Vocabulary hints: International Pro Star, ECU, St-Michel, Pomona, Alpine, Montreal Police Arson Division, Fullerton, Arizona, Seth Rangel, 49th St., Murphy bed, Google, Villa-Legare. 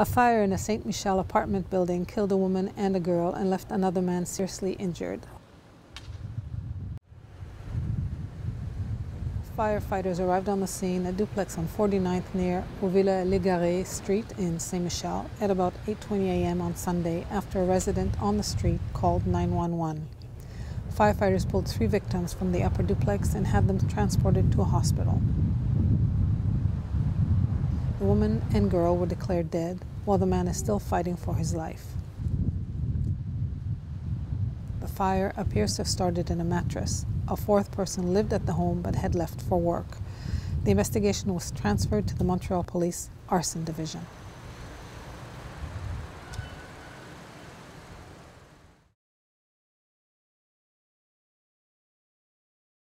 A fire in a St-Michel apartment building killed a woman and a girl and left another man seriously injured. Firefighters arrived on the scene at duplex on 49th near Villa-Legare Street in St-Michel at about 8:20 a.m. on Sunday after a resident on the street called 911. Firefighters pulled three victims from the upper duplex and had them transported to a hospital. The woman and girl were declared dead, while the man is still fighting for his life. The fire appears to have started in a mattress. A fourth person lived at the home but had left for work. The investigation was transferred to the Montreal Police Arson Division.